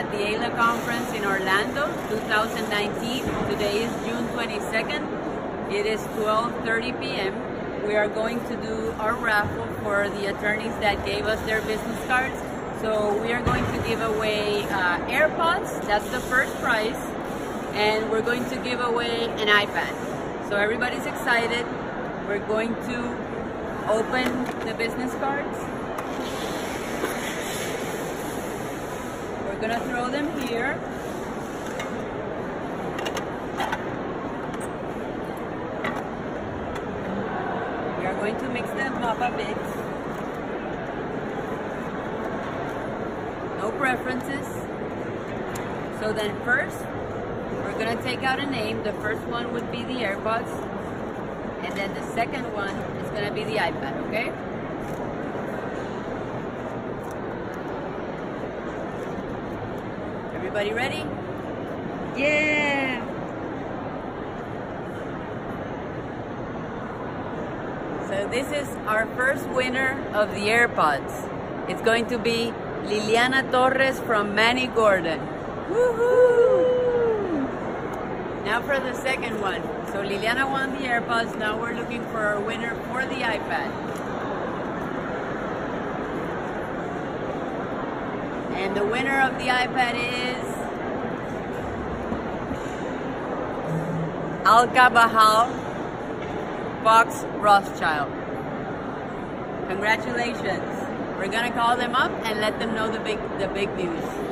at the AILA conference in Orlando 2019. Today is June 22nd. It is 12:30 p.m. We are going to do our raffle for the attorneys that gave us their business cards. So we are going to give away AirPods. That's the first prize. And we're going to give away an iPad. So everybody's excited. We're going to open the business cards. We're gonna throw them here. We are going to mix them up a bit. No preferences. So then first, we're gonna take out a name. The first one would be the AirPods, and then the second one is gonna be the iPad, okay? Everybody ready? Yeah! So this is our first winner of the AirPods. It's going to be Liliana Torres from Manny Gordon. Woohoo! Now for the second one. So Liliana won the AirPods. Now we're looking for our winner for the iPad. And the winner of the iPad is Alka Bahal, Fox Rothschild. Congratulations. We're gonna call them up and let them know the big news.